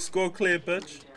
Score clear, bitch.